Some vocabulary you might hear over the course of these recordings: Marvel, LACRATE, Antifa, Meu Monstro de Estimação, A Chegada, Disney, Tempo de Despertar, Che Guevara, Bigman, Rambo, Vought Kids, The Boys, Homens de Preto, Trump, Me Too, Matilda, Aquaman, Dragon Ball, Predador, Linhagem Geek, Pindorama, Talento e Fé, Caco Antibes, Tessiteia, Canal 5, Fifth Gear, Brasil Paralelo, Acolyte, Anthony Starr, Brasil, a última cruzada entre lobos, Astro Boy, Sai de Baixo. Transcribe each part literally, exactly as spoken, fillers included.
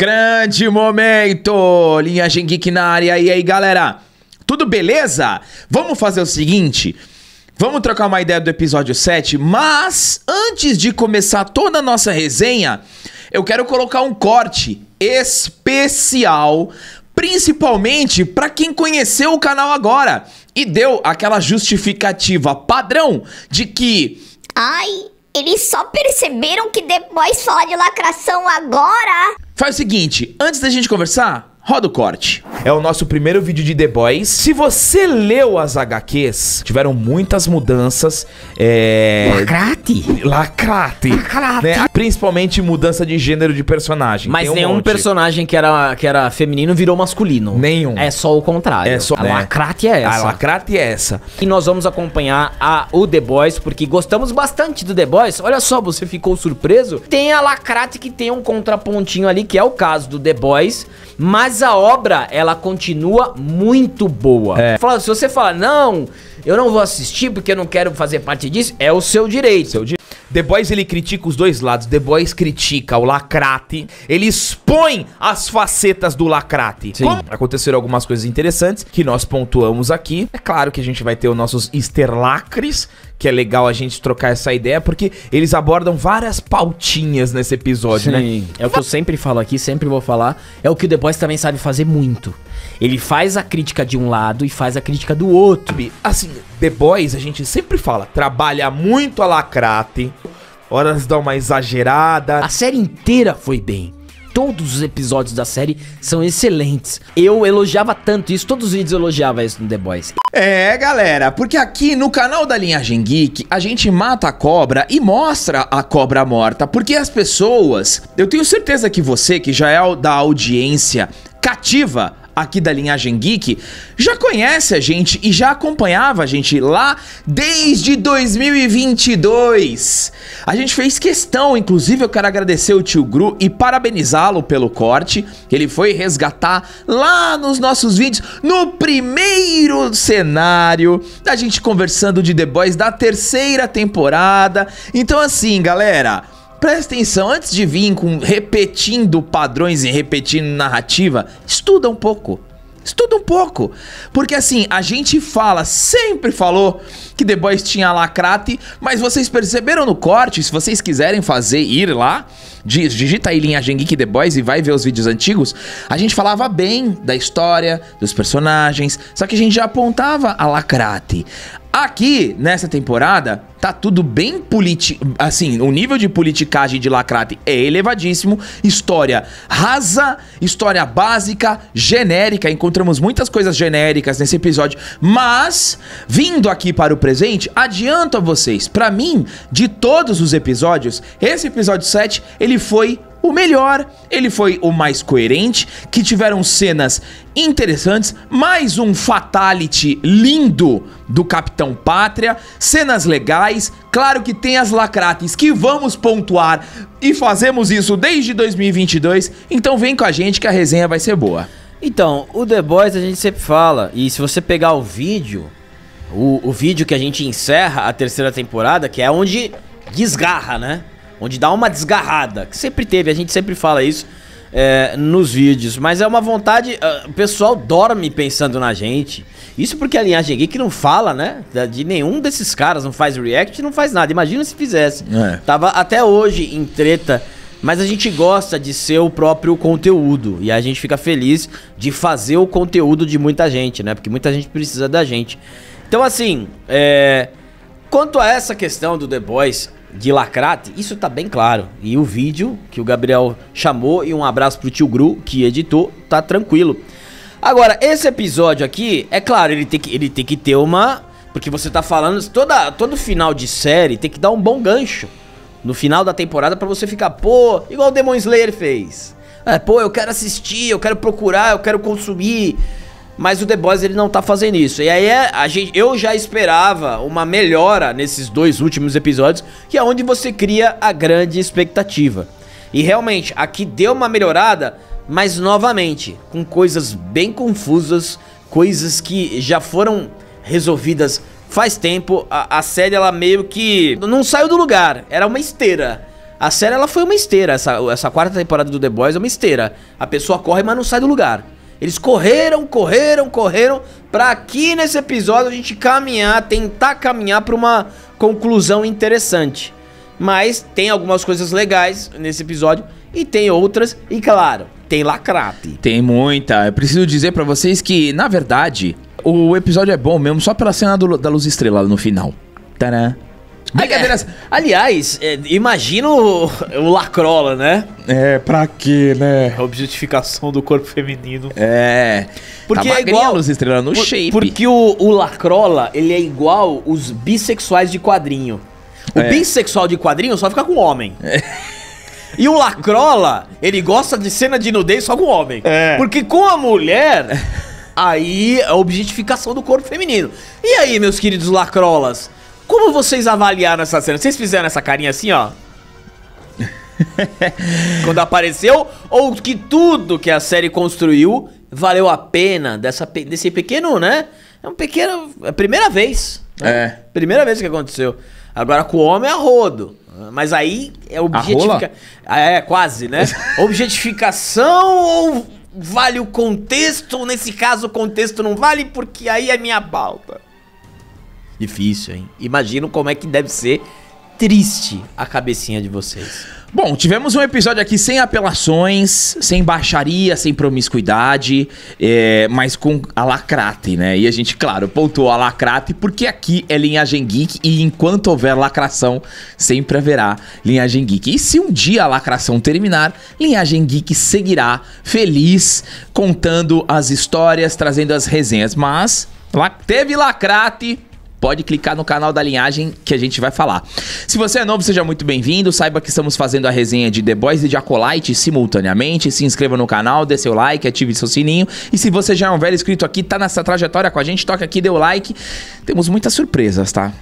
Grande momento! Linhagem Geek na área. E aí, galera? Tudo beleza? Vamos fazer o seguinte... Vamos trocar uma ideia do episódio sete, mas antes de começar toda a nossa resenha, eu quero colocar um corte especial, principalmente para quem conheceu o canal agora e deu aquela justificativa padrão de que... Ai, eles só perceberam que depois fala de lacração agora? Faz o seguinte, antes da gente conversar... Roda o corte. É o nosso primeiro vídeo de The Boys. Se você leu as H Qs, tiveram muitas mudanças. É... Lacrate. Lacrate. Lacrate. Né? Principalmente mudança de gênero de personagem. Mas um nenhum monte. personagem que era, que era feminino virou masculino. Nenhum. É só o contrário. É só, a né? lacrate é essa. A lacrate é essa. E nós vamos acompanhar a, o The Boys, porque gostamos bastante do The Boys. Olha só, você ficou surpreso? Tem a lacrate que tem um contrapontinho ali, que é o caso do The Boys, mas a obra, ela continua muito boa. É. Fala, se você fala, não, eu não vou assistir porque eu não quero fazer parte disso, é o seu direito. Seu di The Boys, ele critica os dois lados. The Boys critica o lacrate, ele expõe as facetas do lacrate. Sim. Como aconteceram algumas coisas interessantes que nós pontuamos aqui. É claro que a gente vai ter os nossos esterlacres, que é legal a gente trocar essa ideia, porque eles abordam várias pautinhas nesse episódio, Sim. né? É o que eu sempre falo aqui, sempre vou falar. É o que o The Boys também sabe fazer muito. Ele faz a crítica de um lado e faz a crítica do outro. Assim, The Boys, a gente sempre fala, trabalha muito a lacrate, horas dá uma exagerada. A série inteira foi bem. Todos os episódios da série são excelentes. Eu elogiava tanto isso, todos os vídeos eu elogiava isso no The Boys. É, galera, porque aqui no canal da Linhagem Geek, a gente mata a cobra e mostra a cobra morta. Porque as pessoas, eu tenho certeza que você, que já é da audiência cativa aqui da Linhagem Geek, já conhece a gente e já acompanhava a gente lá desde dois mil e vinte e dois. A gente fez questão, inclusive eu quero agradecer o tio Gru e parabenizá-lo pelo corte, que ele foi resgatar lá nos nossos vídeos, no primeiro cenário, da gente conversando de The Boys da terceira temporada. Então assim, galera, presta atenção, antes de vir com, repetindo padrões e repetindo narrativa, estuda um pouco, estuda um pouco, porque assim, a gente fala, sempre falou que The Boys tinha lacrate, mas vocês perceberam no corte, se vocês quiserem fazer, ir lá, digita aí Linhagem Geek The Boys e vai ver os vídeos antigos, a gente falava bem da história, dos personagens, só que a gente já apontava a lacrate. Aqui, nessa temporada, tá tudo bem politi... Assim, o nível de politicagem de lacrate é elevadíssimo. História rasa, história básica, genérica. Encontramos muitas coisas genéricas nesse episódio. Mas, vindo aqui para o presente, adianto a vocês. Pra mim, de todos os episódios, esse episódio sete, ele foi... o melhor, ele foi o mais coerente, que tiveram cenas interessantes, mais um fatality lindo do Capitão Pátria, cenas legais, claro que tem as lacrates que vamos pontuar e fazemos isso desde dois mil e vinte e dois, então vem com a gente que a resenha vai ser boa. Então, o The Boys a gente sempre fala, e se você pegar o vídeo, o, o vídeo que a gente encerra a terceira temporada, que é onde desgarra, né? Onde dá uma desgarrada, que sempre teve, a gente sempre fala isso é, nos vídeos. Mas é uma vontade, o pessoal dorme pensando na gente. Isso porque a Linhagem Geek não fala, né, de nenhum desses caras, não faz react, não faz nada. Imagina se fizesse, é. Tava até hoje em treta. Mas a gente gosta de ser o próprio conteúdo, e a gente fica feliz de fazer o conteúdo de muita gente, né, porque muita gente precisa da gente. Então assim, é... quanto a essa questão do The Boys... de lacrate, isso tá bem claro. E o vídeo que o Gabriel chamou, e um abraço pro tio Gru, que editou, tá tranquilo. Agora, esse episódio aqui, é claro, ele tem que, ele tem que ter uma... Porque você tá falando, toda, todo final de série tem que dar um bom gancho no final da temporada pra você ficar, pô, igual o Demon Slayer fez. É, pô, eu quero assistir, eu quero procurar, eu quero consumir. Mas o The Boys, ele não tá fazendo isso. E aí, a gente, eu já esperava uma melhora nesses dois últimos episódios, que é onde você cria a grande expectativa. E realmente, aqui deu uma melhorada, mas novamente, com coisas bem confusas, coisas que já foram resolvidas faz tempo. A, a série, ela meio que não saiu do lugar, era uma esteira. A série ela foi uma esteira, essa, essa quarta temporada do The Boys é uma esteira. A pessoa corre, mas não sai do lugar. Eles correram, correram, correram pra aqui nesse episódio a gente caminhar, tentar caminhar pra uma conclusão interessante. Mas tem algumas coisas legais nesse episódio e tem outras, e claro, tem lacrate. Tem muita. Eu preciso dizer pra vocês que, na verdade, o episódio é bom mesmo só pela cena do, da luz estrelada no final. Tadã. Brincadeira. É. Aliás, é, imagina o, o Lacrola, né? É, pra quê, né? A objetificação do corpo feminino. É. Porque tá é igual luz estrela no por, shape. Porque o, o Lacrola, ele é igual os bissexuais de quadrinho. O é. bissexual de quadrinho só fica com homem. É. E o Lacrola, ele gosta de cena de nudez só com homem. É. Porque com a mulher, aí a objetificação do corpo feminino. E aí, meus queridos Lacrolas? Como vocês avaliaram essa cena? Vocês fizeram essa carinha assim, ó? Quando apareceu? Ou que tudo que a série construiu valeu a pena dessa, desse pequeno, né? É um pequeno... É a primeira vez. Né? É. Primeira vez que aconteceu. Agora com o homem é a rodo. Mas aí é objetificação... É, quase, né? Objetificação ou vale o contexto? Nesse caso o contexto não vale porque aí é minha pauta. Difícil, hein? Imagino como é que deve ser triste a cabecinha de vocês. Bom, tivemos um episódio aqui sem apelações, sem baixaria, sem promiscuidade, é, mas com a lacrate, né? E a gente, claro, pontuou a lacrate porque aqui é Linhagem Geek e enquanto houver lacração, sempre haverá Linhagem Geek. E se um dia a lacração terminar, Linhagem Geek seguirá feliz, contando as histórias, trazendo as resenhas. Mas lá teve lacrate... Pode clicar no canal da Linhagem que a gente vai falar. Se você é novo, seja muito bem-vindo. Saiba que estamos fazendo a resenha de The Boys e de Acolyte simultaneamente. Se inscreva no canal, dê seu like, ative seu sininho. E se você já é um velho inscrito aqui, tá nessa trajetória com a gente, toca aqui, dê o like. Temos muitas surpresas, tá?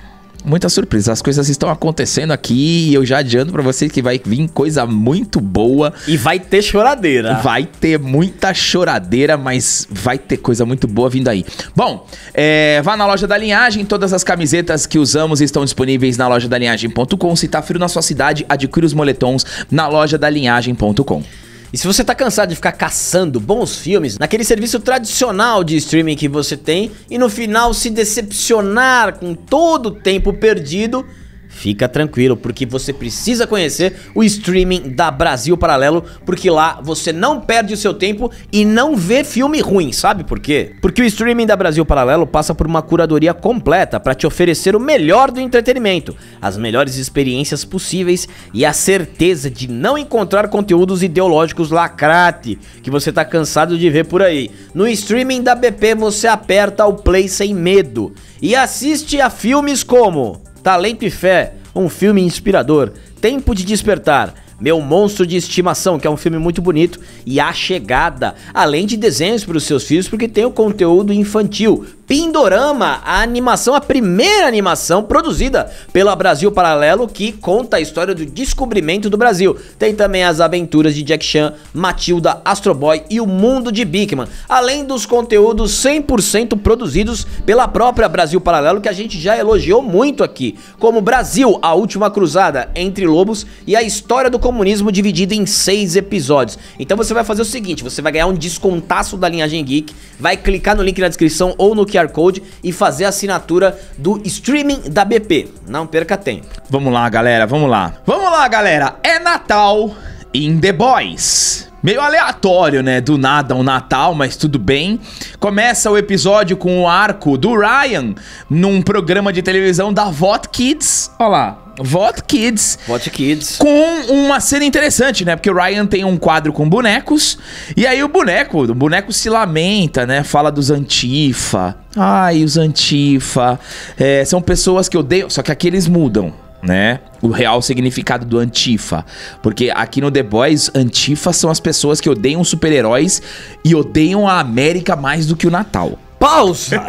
Muitas surpresas. As coisas estão acontecendo aqui e eu já adianto pra vocês que vai vir coisa muito boa. E vai ter choradeira. Vai ter muita choradeira, mas vai ter coisa muito boa vindo aí. Bom, é, vá na loja da Linhagem. Todas as camisetas que usamos estão disponíveis na loja da linhagem ponto com. Se tá frio na sua cidade, adquira os moletons na loja da linhagem ponto com. E se você tá cansado de ficar caçando bons filmes naquele serviço tradicional de streaming que você tem e no final se decepcionar com todo o tempo perdido, fica tranquilo, porque você precisa conhecer o streaming da Brasil Paralelo, porque lá você não perde o seu tempo e não vê filme ruim, sabe por quê? Porque o streaming da Brasil Paralelo passa por uma curadoria completa para te oferecer o melhor do entretenimento, as melhores experiências possíveis e a certeza de não encontrar conteúdos ideológicos lacrate, que você tá cansado de ver por aí. No streaming da B P você aperta o play sem medo e assiste a filmes como... Talento e Fé, um filme inspirador, Tempo de Despertar, Meu Monstro de Estimação, que é um filme muito bonito, e A Chegada, além de desenhos para os seus filhos, porque tem o conteúdo infantil. Pindorama, a animação, a primeira animação produzida pela Brasil Paralelo, que conta a história do descobrimento do Brasil. Tem também as aventuras de Jack Chan, Matilda, Astro Boy e o mundo de Bigman, além dos conteúdos cem por cento produzidos pela própria Brasil Paralelo, que a gente já elogiou muito aqui, como Brasil, a última cruzada entre lobos e a história do comunismo dividido em seis episódios. Então você vai fazer o seguinte, você vai ganhar um descontaço da Linhagem Geek, vai clicar no link na descrição ou no Q R Code e fazer a assinatura do streaming da B P. Não perca tempo. Vamos lá, galera, vamos lá. Vamos lá, galera. É Natal in The Boys. Meio aleatório, né? Do nada um Natal, mas tudo bem. Começa o episódio com o arco do Ryan num programa de televisão da Vought Kids. Olha lá. Vought Kids, Vought Kids com uma cena interessante, né? Porque o Ryan tem um quadro com bonecos e aí o boneco, o boneco se lamenta, né? Fala dos Antifa. Ai, os Antifa é, são pessoas que odeiam. Só que aqui eles mudam, né? O real significado do Antifa, porque aqui no The Boys, Antifa são as pessoas que odeiam super-heróis e odeiam a América mais do que o Natal. Pausa!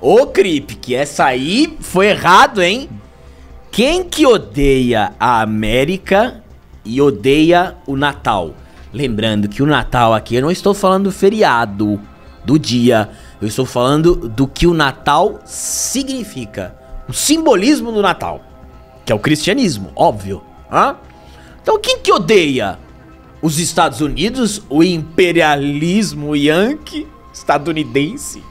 Ô, Crip, que essa aí foi errado, hein? Quem que odeia a América e odeia o Natal? Lembrando que o Natal aqui, eu não estou falando do feriado, do dia. Eu estou falando do que o Natal significa. O simbolismo do Natal. que é o cristianismo, óbvio. Hã? Então quem que odeia? Os Estados Unidos, o imperialismo yankee estadunidense,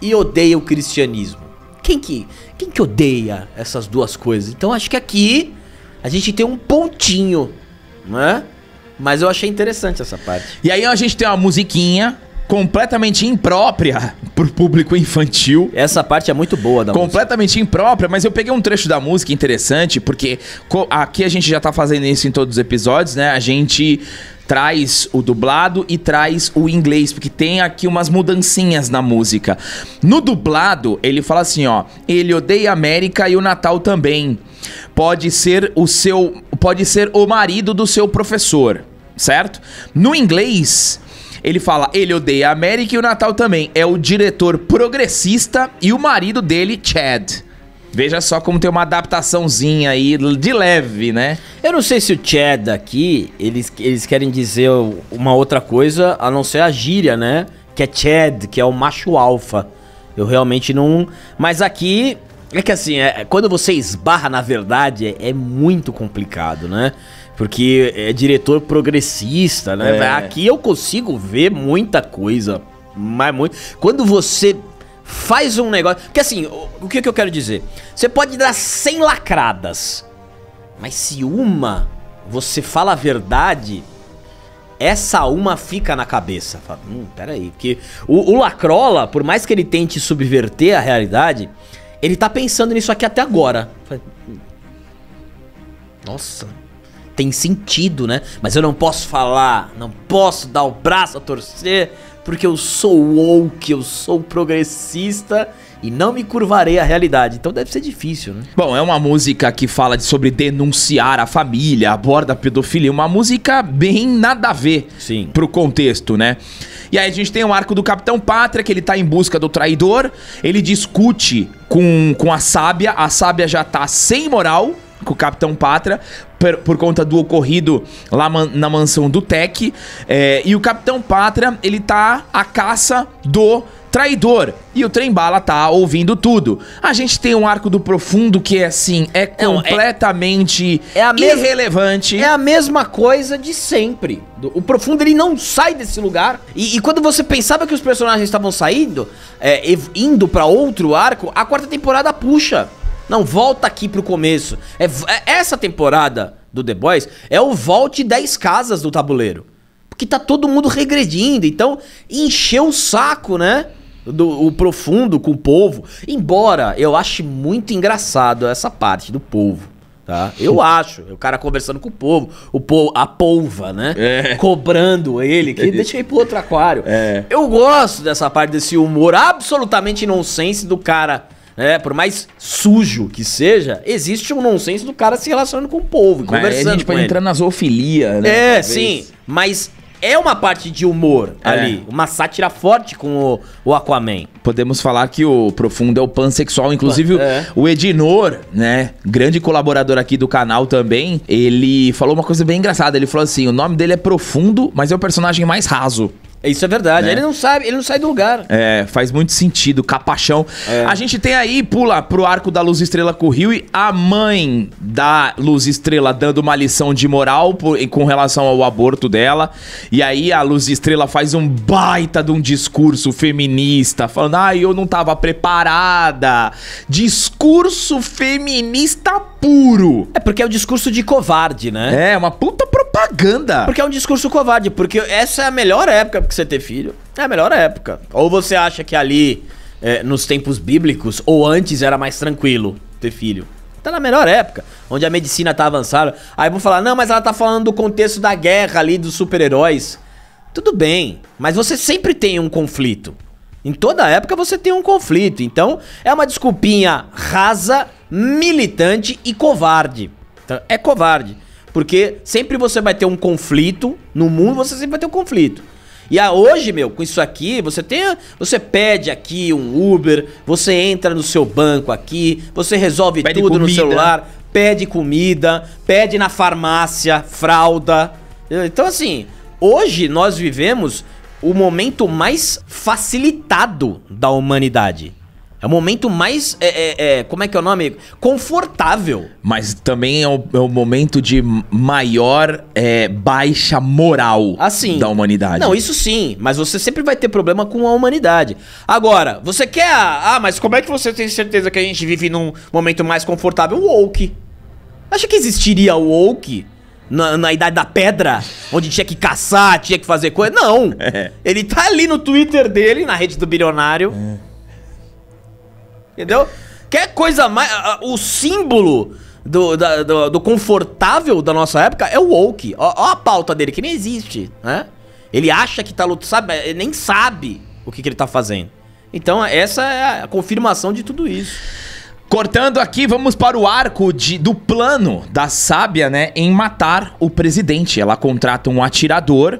e odeia o cristianismo. Quem que, quem que odeia essas duas coisas? Então acho que aqui a gente tem um pontinho, né? Mas eu achei interessante essa parte. E aí a gente tem uma musiquinha completamente imprópria pro público infantil. Essa parte é muito boa da música. Completamente imprópria, mas eu peguei um trecho da música interessante, porque aqui a gente já tá fazendo isso em todos os episódios, né? A gente traz o dublado e traz o inglês, porque tem aqui umas mudancinhas na música. No dublado, ele fala assim, ó: ele odeia a América e o Natal também. Pode ser o seu... Pode ser o marido do seu professor, certo? No inglês... Ele fala, ele odeia a América e o Natal também. É o diretor progressista e o marido dele, Chad. Veja só como tem uma adaptaçãozinha aí, de leve, né? Eu não sei se o Chad aqui, eles, eles querem dizer uma outra coisa, a não ser a gíria, né? Que é Chad, que é o macho alfa. Eu realmente não... Mas aqui, é que assim, é, quando você esbarra na verdade, é, é muito complicado, né? Porque é diretor progressista, né? É. Aqui eu consigo ver muita coisa. Mas muito. Quando você faz um negócio... Porque assim, o, o que, que eu quero dizer? Você pode dar cem lacradas. Mas se uma você fala a verdade, essa uma fica na cabeça. Fala, hum, peraí. Porque o, o Lacrola, por mais que ele tente subverter a realidade, ele tá pensando nisso aqui até agora. Nossa... Tem sentido, né? Mas eu não posso falar, não posso dar o braço a torcer, porque eu sou woke, eu sou progressista e não me curvarei à realidade. Então deve ser difícil, né? Bom, é uma música que fala de, sobre denunciar a família, aborda a pedofilia. Uma música bem nada a ver. Sim. Pro contexto, né? E aí a gente tem o arco do Capitão Pátria, que ele tá em busca do traidor. Ele discute com, com a Sábia. A Sábia já tá sem moral com o Capitão Pátria, por, por conta do ocorrido lá man, na mansão do Tech, é, e o Capitão Pátria, ele tá à caça do traidor, e o Trembala tá ouvindo tudo. A gente tem um arco do Profundo que é assim, é completamente é, é a irrelevante. É a mesma coisa de sempre. O Profundo, ele não sai desse lugar, e, e quando você pensava que os personagens estavam saindo, é, indo pra outro arco, a quarta temporada puxa. Não, volta aqui pro começo. É, é, essa temporada do The Boys é o Vought dez casas do tabuleiro. Porque tá todo mundo regredindo. Então, encheu o saco, né? Do, o Profundo com o povo. Embora eu ache muito engraçado essa parte do povo. Tá? Eu acho. O cara conversando com o povo. O povo a polva, né? É. Cobrando ele. Que deixa eu ir pro outro aquário. É. Eu gosto dessa parte, desse humor absolutamente inocente do cara... É, por mais sujo que seja, existe um nonsense do cara se relacionando com o povo, mas conversando. A gente pode entrar na zoofilia, né? É, talvez. Sim. Mas é uma parte de humor é. ali. Uma sátira forte com o, o Aquaman. Podemos falar que o Profundo é o pansexual. Inclusive, é. o Edinor, né? Grande colaborador aqui do canal também. Ele falou uma coisa bem engraçada. Ele falou assim: o nome dele é Profundo, mas é o personagem mais raso. Isso é verdade, né? Ele não sabe, ele não sai do lugar. É, faz muito sentido, capachão. É. A gente tem aí, pula pro arco da Luz Estrela com o Rio, e a mãe da Luz Estrela dando uma lição de moral por, com relação ao aborto dela. E aí a Luz Estrela faz um baita de um discurso feminista, falando, ah, eu não tava preparada. Discurso feminista puro. É porque é o discurso de covarde, né? É, uma puta propaganda. Porque é um discurso covarde, porque essa é a melhor época pra você ter filho. É a melhor época. Ou você acha que ali, é, nos tempos bíblicos, ou antes era mais tranquilo ter filho. Tá na melhor época, onde a medicina tá avançada. Aí vão falar, não, mas ela tá falando do contexto da guerra ali, dos super-heróis. Tudo bem, mas você sempre tem um conflito. Em toda época você tem um conflito. Então, é uma desculpinha rasa, militante e covarde. Então, é covarde. Porque sempre você vai ter um conflito. No mundo você sempre vai ter um conflito. E ah, hoje, meu, com isso aqui, você tem, você pede aqui um Uber, você entra no seu banco aqui, você resolve pede tudo comida. No celular, pede comida, pede na farmácia, fralda. Então, assim, hoje nós vivemos o momento mais facilitado da humanidade. É o momento mais... É, é, é, como é que é o nome? Confortável. Mas também é o, é o momento de maior é, baixa moral assim, da humanidade. Não, isso sim. Mas você sempre vai ter problema com a humanidade. Agora, você quer... Ah, mas como é que você tem certeza que a gente vive num momento mais confortável? O woke. Acha que existiria o woke na, na Idade da Pedra? Onde tinha que caçar, tinha que fazer coisa? Não. É. Ele tá ali no Twitter dele, na rede do bilionário. É. Entendeu? Quer coisa mais... O símbolo do, da, do, do confortável da nossa época é o woke. Ó, ó a pauta dele, que nem existe, né? Ele acha que tá lutando, sabe? Ele nem sabe o que, que ele tá fazendo. Então essa é a confirmação de tudo isso. Cortando aqui, vamos para o arco de, do plano da sábia, né? Em matar o presidente. Ela contrata um atirador,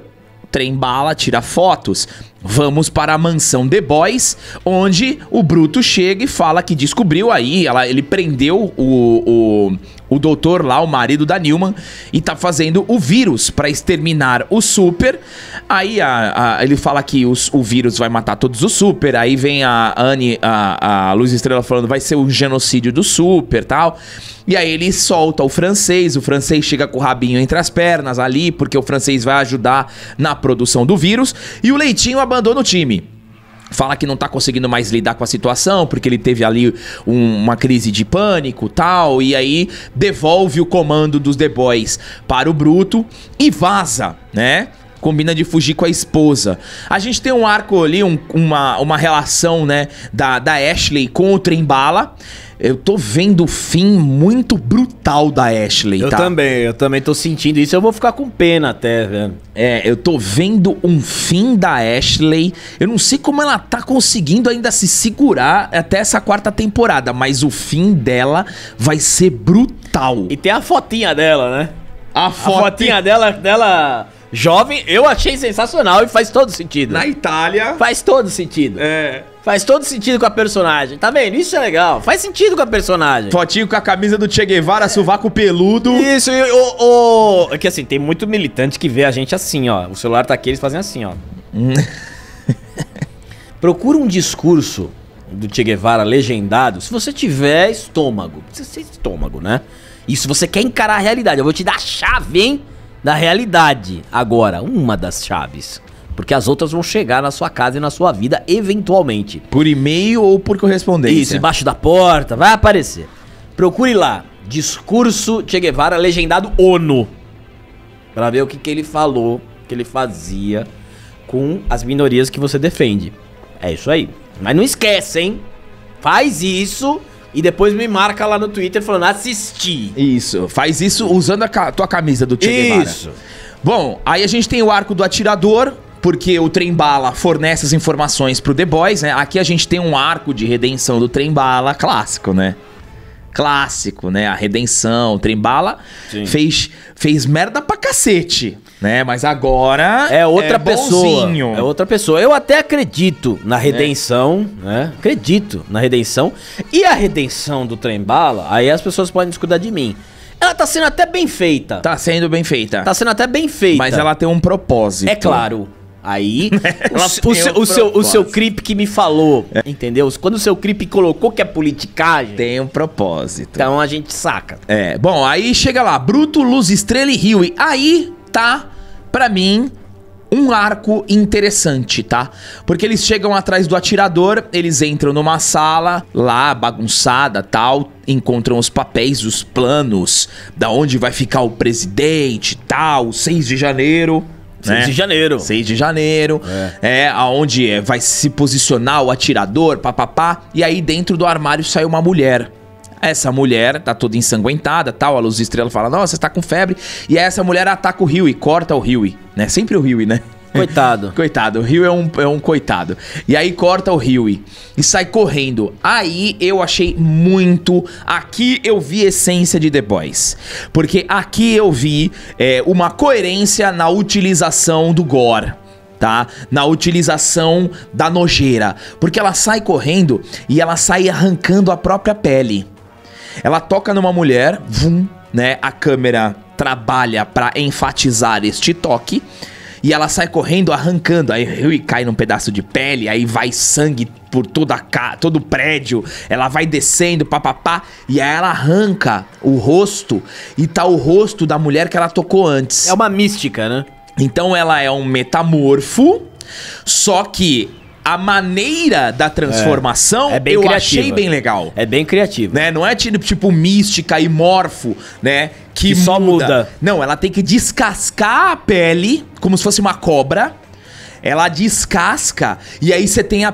trem bala, tira fotos. Vamos para a mansão The Boys, onde o Bruto chega e fala que descobriu aí, ela, ele prendeu o, o, o doutor lá, o marido da Newman, e tá fazendo o vírus para exterminar o Super. Aí a, a, ele fala que os, o vírus vai matar todos os Super. Aí vem a Anne, a, a Luz Estrela falando, vai ser um genocídio do Super e tal. E aí ele solta o francês, o francês chega com o rabinho entre as pernas ali, porque o francês vai ajudar na produção do vírus. E o Leitinho abandona Abandona o time. Fala que não tá conseguindo mais lidar com a situação, porque ele teve ali um, uma crise de pânico e tal. E aí devolve o comando dos The Boys para o Bruto e vaza, né? Combina de fugir com a esposa. A gente tem um arco ali, um, uma, uma relação, né, da, da Ashley com o Trembala. Eu tô vendo o fim muito brutal da Ashley, eu tá? Eu também, eu também tô sentindo isso. Eu vou ficar com pena até, velho. É, eu tô vendo um fim da Ashley. Eu não sei como ela tá conseguindo ainda se segurar até essa quarta temporada, mas o fim dela vai ser brutal. E tem a fotinha dela, né? A, fo... a fotinha dela... dela... Jovem, eu achei sensacional e faz todo sentido. Na Itália... Faz todo sentido. É. Faz todo sentido com a personagem. Tá vendo? Isso é legal. Faz sentido com a personagem. Fotinho com a camisa do Che Guevara, é. Sovaco peludo. Isso. E o... É que assim, tem muito militante que vê a gente assim, ó. O celular tá aqui, eles fazem assim, ó. Procura um discurso do Che Guevara legendado. Se você tiver estômago. Precisa ser estômago, né? E se você quer encarar a realidade, eu vou te dar a chave, hein? Da realidade, agora, uma das chaves. Porque as outras vão chegar na sua casa e na sua vida, eventualmente. Por e-mail ou por correspondência. Isso, embaixo da porta, vai aparecer. Procure lá, discurso Che Guevara, legendado ONU. Pra ver o que, que ele falou, que ele fazia com as minorias que você defende. É isso aí. Mas não esquece, hein? Faz isso... E depois me marca lá no Twitter falando, assisti. Isso, faz isso usando a ca tua camisa do Che Guevara. Isso. Bom, aí a gente tem o arco do atirador, porque o Trem-Bala fornece as informações pro The Boys, né? Aqui a gente tem um arco de redenção do Trem-Bala clássico, né? Clássico, né? A redenção, o Trem-Bala fez, fez merda pra cacete, né? Mas agora é outra é pessoa. Bonzinho. É outra pessoa. Eu até acredito na redenção, é. Né? Acredito na redenção. E a redenção do Trem-Bala, aí as pessoas podem discordar de mim. Ela tá sendo até bem feita. Tá sendo bem feita. Tá sendo até bem feita. Mas ela tem um propósito. É claro. Aí, o, o, seu, o, seu, o seu creep que me falou, é. Entendeu? Quando o seu creep colocou que é politicagem... Tem um propósito. Então a gente saca. É, bom, aí chega lá, Bruto, Luz, Estrela e Rio. E aí tá, pra mim... Um arco interessante, tá? Porque eles chegam atrás do atirador, eles entram numa sala lá, bagunçada, tal, encontram os papéis, os planos, da onde vai ficar o presidente, tal, seis de janeiro... seis, né? de janeiro. seis de janeiro. É, é aonde é, vai se posicionar o atirador, papapá. E aí dentro do armário sai uma mulher. Essa mulher tá toda ensanguentada, tal. A Luz Estrela fala, nossa, você tá com febre. E aí essa mulher ataca o Huey, corta o Huey, né? Sempre o Huey, né? Coitado. Coitado, o Huey é um, é um coitado. E aí corta o Huey e sai correndo. Aí eu achei muito... Aqui eu vi essência de The Boys. Porque aqui eu vi é, uma coerência na utilização do gore. Tá? Na utilização da nojeira. Porque ela sai correndo e ela sai arrancando a própria pele. Ela toca numa mulher, vum, né? A câmera trabalha pra enfatizar este toque. e ela sai correndo arrancando, aí Rui cai num pedaço de pele, aí vai sangue por toda a ca... todo o prédio, ela vai descendo, papapá, e aí ela arranca o rosto e tá o rosto da mulher que ela tocou antes. É uma mística, né? Então ela é um metamorfo, só que a maneira da transformação é, é bem eu criativa. Achei bem legal. É bem criativo. Né? Não é tipo mística e morfo, né? Que, que muda. Só muda. Não, ela tem que descascar a pele, como se fosse uma cobra. Ela descasca e aí você tem a,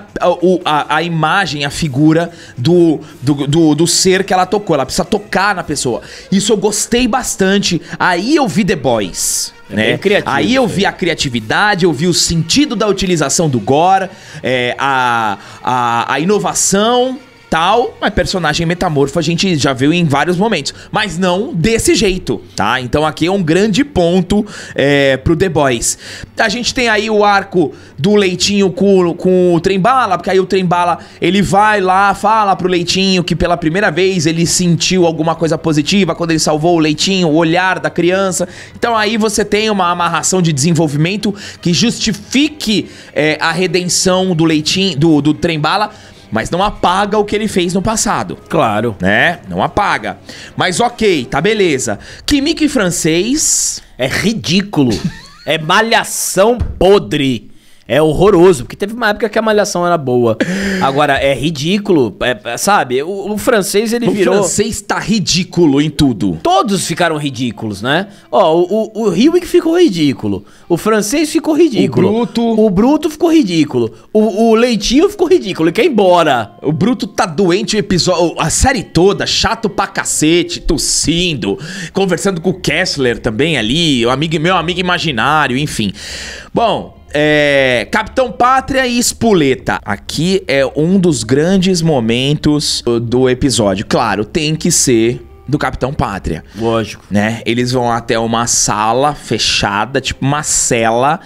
a, a imagem, a figura do, do, do, do ser que ela tocou. Ela precisa tocar na pessoa. Isso eu gostei bastante. Aí eu vi The Boys. É, né? Criativo, aí eu vi a criatividade, eu vi o sentido da utilização do gore, é, a, a, a inovação, tal. Mas personagem metamorfo a gente já viu em vários momentos, mas não desse jeito, tá? Então aqui é um grande ponto é, pro The Boys. A gente tem aí o arco do Leitinho com, com o Trem-Bala, porque aí o Trem-Bala, ele vai lá, fala pro Leitinho que pela primeira vez ele sentiu alguma coisa positiva quando ele salvou o Leitinho, o olhar da criança. Então aí você tem uma amarração de desenvolvimento que justifique é, a redenção do Leitinho, do, do Trem-Bala, mas não apaga o que ele fez no passado. Claro. Né? Não apaga. Mas ok, tá beleza. Química e francês... é ridículo. É malhação podre. É horroroso. Porque teve uma época que a malhação era boa. Agora, é ridículo. É, sabe? O, o francês, ele o virou... O francês tá ridículo em tudo. Todos ficaram ridículos, né? Ó, o, o, o Riwick ficou ridículo. O francês ficou ridículo. O Bruto. O Bruto ficou ridículo. O, o Leitinho ficou ridículo. Ele quer ir embora. O Bruto tá doente o episódio... A série toda, chato pra cacete, tossindo. Conversando com o Kessler também ali. O amigo, meu amigo imaginário, enfim. Bom... É, Capitão Pátria e Espoleta. Aqui é um dos grandes momentos do, do episódio. Claro, tem que ser do Capitão Pátria. Lógico. Né? Eles vão até uma sala fechada, tipo uma cela.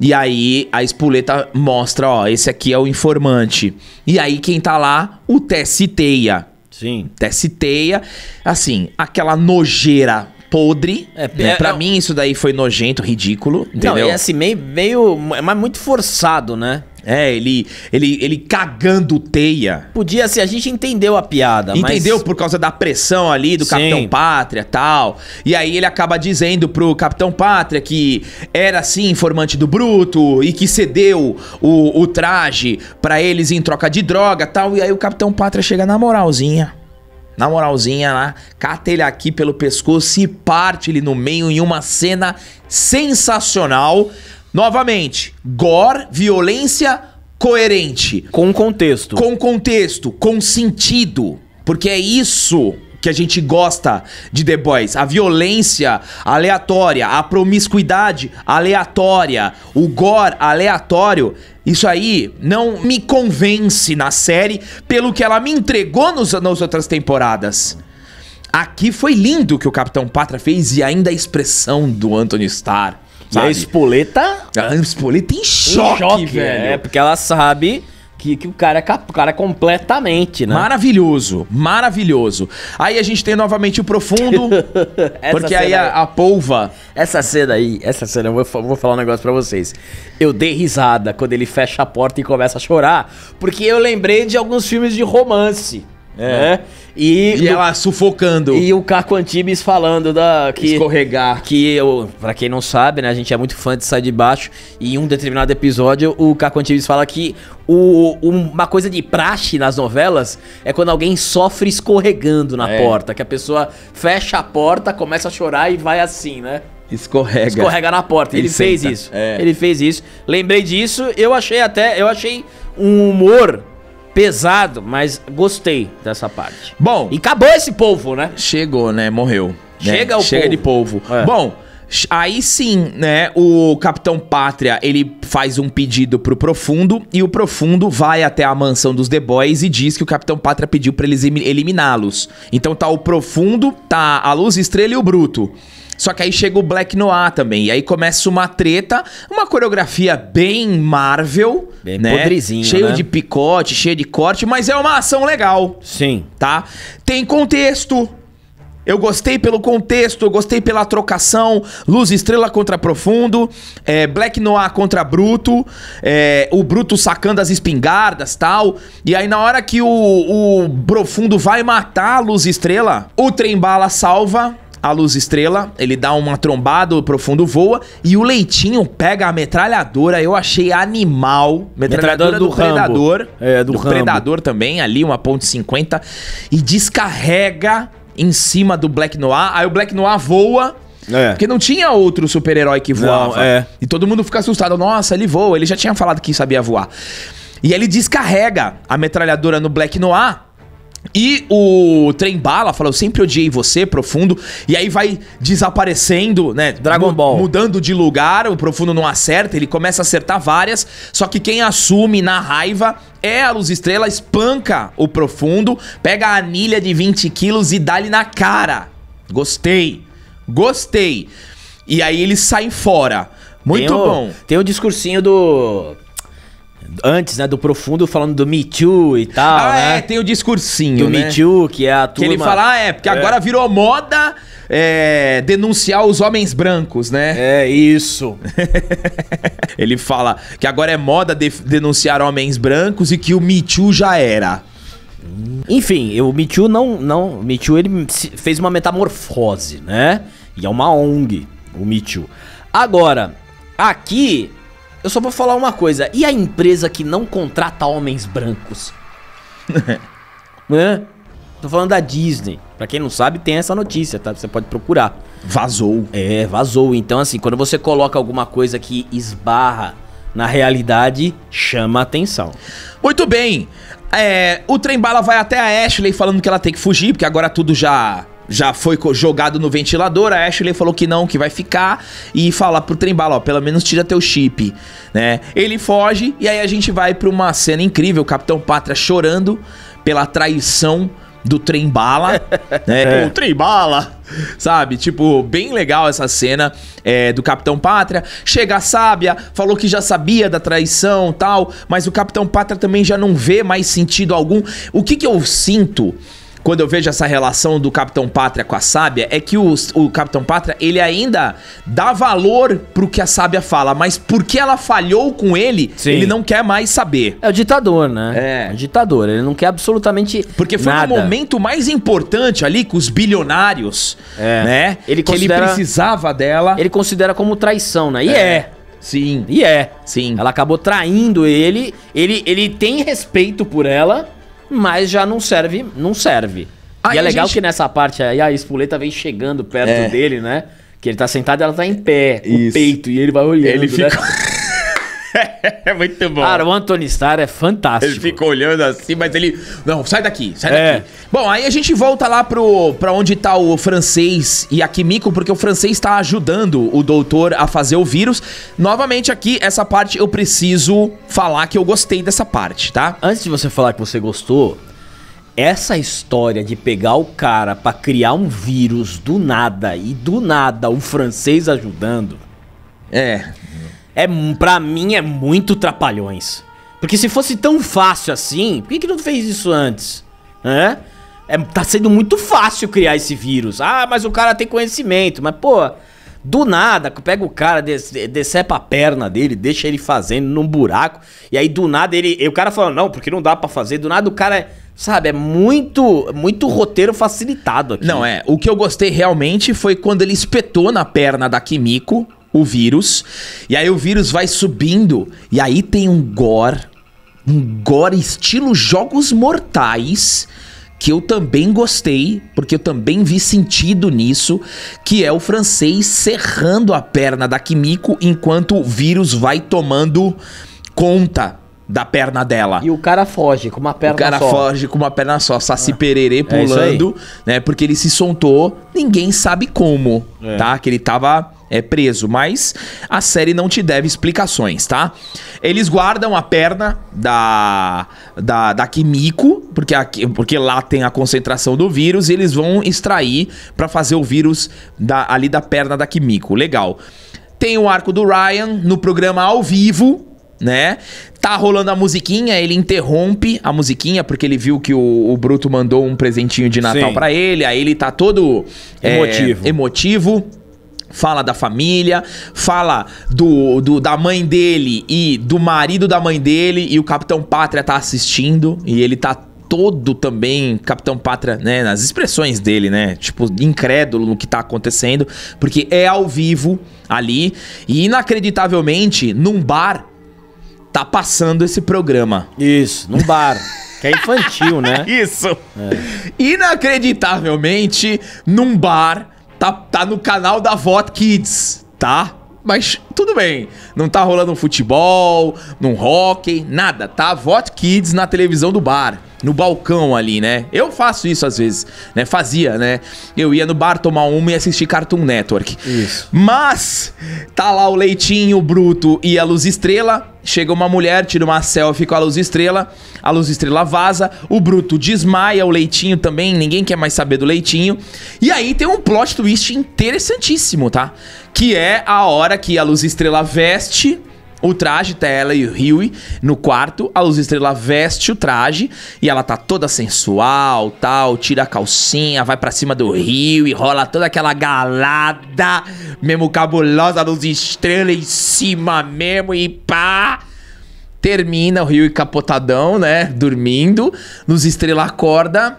E aí a Espoleta mostra, ó, esse aqui é o informante. E aí quem tá lá? O Tessiteia. Sim. Tessiteia. Assim, aquela nojeira... podre, é, né? é, pra é, mim isso daí foi nojento, ridículo, entendeu? Não, é assim, meio, meio, mas muito forçado, né? É, ele, ele, ele cagando teia. Podia ser, a gente entendeu a piada, entendeu, mas... por causa da pressão ali do Sim. Capitão Pátria e tal. E aí ele acaba dizendo pro Capitão Pátria que era, sim, informante do Bruto e que cedeu o, o traje pra eles em troca de droga e tal. E aí o Capitão Pátria chega na moralzinha. Na moralzinha lá, cata ele aqui pelo pescoço e parte ele no meio em uma cena sensacional. Novamente, gore, violência coerente. Com contexto. Com contexto, com sentido. Porque é isso que a gente gosta de The Boys. A violência aleatória, a promiscuidade aleatória, o gore aleatório. Isso aí não me convence na série pelo que ela me entregou nos, nas outras temporadas. Aqui foi lindo o que o Capitão Pátria fez e ainda a expressão do Anthony Starr. Sabe? E a Espoleta... A Espoleta em choque, em choque velho. É, porque ela sabe... Que, que o cara é cara completamente, né? Maravilhoso, maravilhoso. Aí a gente tem novamente o Profundo, porque aí a, a polva... Essa cena aí, essa cena, eu vou, vou falar um negócio pra vocês. Eu dei risada quando ele fecha a porta e começa a chorar, porque eu lembrei de alguns filmes de romance. É. E, e do, ela sufocando. E o Caco Antibes falando da que, escorregar. Que eu, pra quem não sabe, né? A gente é muito fã de Sai de Baixo. E em um determinado episódio, o Caco Antibes fala que o, uma coisa de praxe nas novelas é quando alguém sofre escorregando na é. porta. Que a pessoa fecha a porta, começa a chorar e vai assim, né? Escorrega. Escorrega na porta. Ele, ele fez senta. isso. É. Ele fez isso. Lembrei disso. Eu achei até. Eu achei um humor. Pesado, mas gostei dessa parte. Bom... E acabou esse polvo, né? Chegou, né? Morreu. Chega né? o Chega polvo. de polvo. É. Bom, aí sim, né? O Capitão Pátria, ele faz um pedido pro Profundo. E o Profundo vai até a mansão dos The Boys e diz que o Capitão Pátria pediu pra eles eliminá-los. Então tá o Profundo, tá a Luz Estrela e o Bruto. Só que aí chega o Black Noir também. E aí começa uma treta, uma coreografia bem Marvel. Bem né? podrezinho, Cheio né? de picote, cheio de corte, mas é uma ação legal. Sim. Tá? Tem contexto. Eu gostei pelo contexto, eu gostei pela trocação. Luz Estrela contra Profundo, é, Black Noir contra Bruto, é, o Bruto sacando as espingardas e tal. E aí na hora que o, o Profundo vai matar a Luz Estrela, o Trembala salva a Luz Estrela, ele dá uma trombada, o Profundo voa, e o Leitinho pega a metralhadora, eu achei animal. Metralhadora, metralhadora do, do Predador. É, do, do Rambo. Predador também, ali, uma ponte cinquenta. E descarrega em cima do Black Noir, aí o Black Noir voa, é. porque não tinha outro super-herói que voava. Não, é. E todo mundo fica assustado, nossa, ele voa, ele já tinha falado que sabia voar. E ele descarrega a metralhadora no Black Noir, e o Trem-Bala fala, eu sempre odiei você, Profundo. E aí vai desaparecendo, né? Dragon Ball. Mudando de lugar, o Profundo não acerta, ele começa a acertar várias. Só que quem assume na raiva é a Luz Estrela, espanca o Profundo, pega a anilha de vinte quilos e dá-lhe na cara. Gostei, gostei. E aí ele sai fora. Muito tem o, bom. Tem o discursinho do... Antes, né, do Profundo, falando do Me Too e tal, ah, né? É, tem o discursinho, do né? Me Too, que é a turma... Que ele fala, ah, é, porque é. agora virou moda é, denunciar os homens brancos, né? É, isso. Ele fala que agora é moda de denunciar homens brancos e que o Me Too já era. Enfim, o Me Too não... não o Me Too, ele fez uma metamorfose, né? E é uma O N G, o Me Too. Agora, aqui... Eu só vou falar uma coisa. E a empresa que não contrata homens brancos? Né? Tô falando da Disney. Pra quem não sabe, tem essa notícia, tá? Você pode procurar. Vazou. É, vazou. Então, assim, quando você coloca alguma coisa que esbarra na realidade, chama atenção. Muito bem. É, o Trem-Bala vai até a Ashley falando que ela tem que fugir, porque agora tudo já... Já foi jogado no ventilador, a Ashley falou que não, que vai ficar. E fala pro Trem-Bala, ó, pelo menos tira teu chip, né? Ele foge e aí a gente vai pra uma cena incrível. O Capitão Pátria chorando pela traição do Trem-Bala, né? É. O Trem-Bala, sabe? Tipo, bem legal essa cena é, do Capitão Pátria. Chega a Sábia, falou que já sabia da traição e tal, mas o Capitão Pátria também já não vê mais sentido algum. O que que eu sinto... Quando eu vejo essa relação do Capitão Pátria com a Sábia, é que o, o Capitão Pátria, ele ainda dá valor pro que a Sábia fala, mas porque ela falhou com ele, sim, ele não quer mais saber. É o ditador, né? É. O ditador, ele não quer absolutamente porque foi nada. O momento mais importante ali com os bilionários, é. né? Ele que ele precisava dela. Ele considera como traição, né? E é. é. Sim. E é. Sim. Ela acabou traindo ele, ele, ele tem respeito por ela... Mas já não serve, não serve. Aí e é legal gente... que nessa parte aí a Espoleta vem chegando perto é. dele, né? Que ele tá sentado e ela tá em pé, o peito, e ele vai olhando, ele fica... né? É muito bom. Cara, o Anthony Starr é fantástico. Ele fica olhando assim, mas ele... Não, sai daqui, sai é. daqui. Bom, aí a gente volta lá pro, pra onde tá o francês e a Kimiko, porque o francês tá ajudando o doutor a fazer o vírus. Novamente aqui, essa parte eu preciso falar que eu gostei dessa parte, tá? Antes de você falar que você gostou, essa história de pegar o cara pra criar um vírus do nada e do nada o francês ajudando... É... É, pra mim é muito trapalhões. Porque se fosse tão fácil assim, por que, que não fez isso antes? É? É, tá sendo muito fácil criar esse vírus. Ah, mas o cara tem conhecimento. Mas, pô, do nada, pega o cara, decepa a perna dele, deixa ele fazendo num buraco. E aí, do nada, ele, o cara fala, não, porque não dá pra fazer. Do nada, o cara... Sabe, é muito, muito roteiro facilitado aqui. Não, é. O que eu gostei realmente foi quando ele espetou na perna da Kimiko... o vírus, e aí o vírus vai subindo, e aí tem um gore, um gore estilo Jogos Mortais, que eu também gostei, porque eu também vi sentido nisso, que é o francês serrando a perna da Kimiko, enquanto o vírus vai tomando conta da perna dela. E o cara foge com uma perna só. O cara só. foge com uma perna só, Saci ah, Pererê pulando, é né? Porque ele se soltou, ninguém sabe como, é. tá? Que ele tava... É preso, mas a série não te deve explicações, tá? Eles guardam a perna da, da, da Kimiko, porque, a, porque lá tem a concentração do vírus, e eles vão extrair pra fazer o vírus da, ali da perna da Kimiko. Legal. Tem o arco do Ryan no programa ao vivo, né? Tá rolando a musiquinha, ele interrompe a musiquinha porque ele viu que o, o Bruto mandou um presentinho de Natal pra ele. Aí ele tá todo emotivo. É, emotivo. Fala da família, fala do, do, da mãe dele e do marido da mãe dele. E o Capitão Pátria tá assistindo e ele tá todo também, Capitão Pátria, né? Nas expressões dele, né? Tipo, incrédulo no que tá acontecendo, porque é ao vivo ali. E inacreditavelmente, num bar, tá passando esse programa. Isso, num bar. Que é infantil, né? Isso. É. Inacreditavelmente, num bar... Tá, tá no canal da Vought Kids, tá? Mas tudo bem, não tá rolando um futebol, num hockey, nada, tá? Vought Kids na televisão do bar, no balcão ali, né? Eu faço isso às vezes, né? Fazia, né? Eu ia no bar tomar uma e assistir Cartoon Network. Isso. Mas tá lá o Leitinho, o Bruto e a Luz Estrela. Chega uma mulher, tira uma selfie com a Luz Estrela, a Luz Estrela vaza, o Bruto desmaia, o Leitinho também, ninguém quer mais saber do Leitinho. E aí tem um plot twist interessantíssimo, tá? Que é a hora que a Luz Estrela veste o traje, tá ela e o Huey no quarto, a Luz Estrela veste o traje e ela tá toda sensual, tal, tira a calcinha, vai pra cima do Huey, rola toda aquela galada, mesmo cabulosa, Luz Estrela em cima mesmo e pá! Termina o Huey capotadão, né, dormindo, Luz Estrela acorda,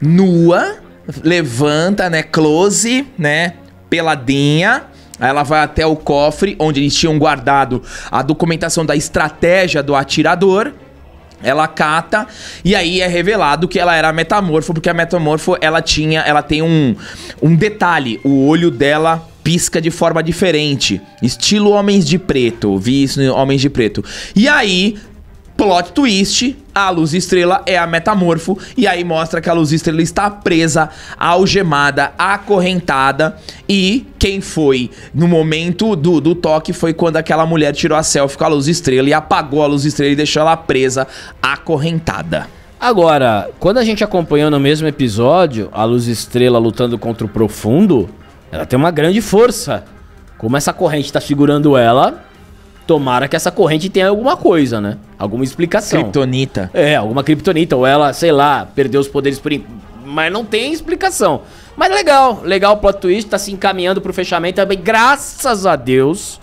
nua, levanta, né, close, né, peladinha. Aí ela vai até o cofre, onde eles tinham guardado a documentação da estratégia do atirador. Ela cata, e aí é revelado que ela era a Metamorfo, porque a Metamorfo, ela tinha, ela tem um, um detalhe. O olho dela pisca de forma diferente, estilo Homens de Preto. Vi isso em Homens de Preto. E aí... plot twist, a Luz Estrela é a Metamorfo, e aí mostra que a Luz Estrela está presa, algemada, acorrentada, e quem foi no momento do, do toque foi quando aquela mulher tirou a selfie com a Luz Estrela e apagou a Luz Estrela e deixou ela presa, acorrentada. Agora, quando a gente acompanhou no mesmo episódio a Luz Estrela lutando contra o Profundo, ela tem uma grande força. Como essa corrente está segurando ela... Tomara que essa corrente tenha alguma coisa, né? Alguma explicação. Criptonita. É, alguma criptonita. Ou ela, sei lá, perdeu os poderes por... In... Mas não tem explicação. Mas legal. Legal o plot twist. Tá se encaminhando pro fechamento também. Graças a Deus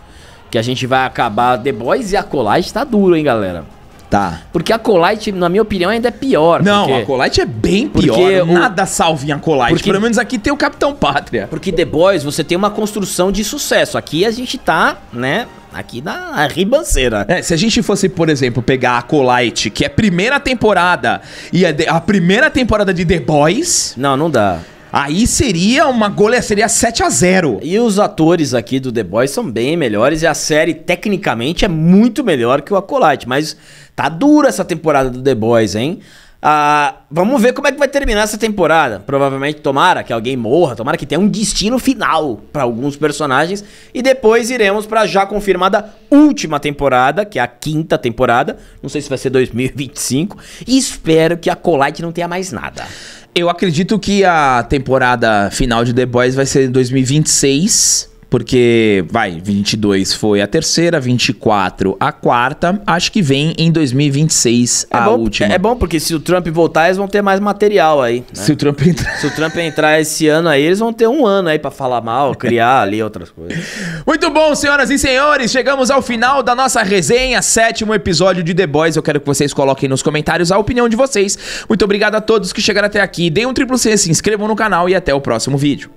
que a gente vai acabar. The Boys e Acolyte tá duro, hein, galera? Tá. Porque Acolyte, na minha opinião, ainda é pior. Não, porque... Acolyte é bem pior. Porque nada o... salve em Acolyte. Porque... Pelo menos aqui tem o Capitão Pátria. Porque The Boys, você tem uma construção de sucesso. Aqui a gente tá, né... Aqui na ribanceira. É, se a gente fosse, por exemplo, pegar Acolyte, que é a primeira temporada, e a, de, a primeira temporada de The Boys... Não, não dá. Aí seria uma goleada, seria sete a zero. E os atores aqui do The Boys são bem melhores, e a série, tecnicamente, é muito melhor que o Acolyte. Mas tá dura essa temporada do The Boys, hein? Ah, vamos ver como é que vai terminar essa temporada. Provavelmente, tomara que alguém morra, tomara que tenha um destino final pra alguns personagens. E depois iremos pra já confirmada última temporada, que é a quinta temporada. Não sei se vai ser dois mil e vinte e cinco. E espero que a Acolyte não tenha mais nada. Eu acredito que a temporada final de The Boys vai ser em dois mil e vinte e seis. Porque, vai, vinte e dois foi a terceira, vinte e quatro a quarta. Acho que vem em dois mil e vinte e seis é a bom, última. É bom, porque se o Trump voltar, eles vão ter mais material aí. Né? Se o Trump entrar... Se o Trump entrar esse ano aí, eles vão ter um ano aí pra falar mal, criar ali outras coisas. Muito bom, senhoras e senhores. Chegamos ao final da nossa resenha, sétimo episódio de The Boys. Eu quero que vocês coloquem nos comentários a opinião de vocês. Muito obrigado a todos que chegaram até aqui. Deem um triplo C, se inscrevam no canal e até o próximo vídeo.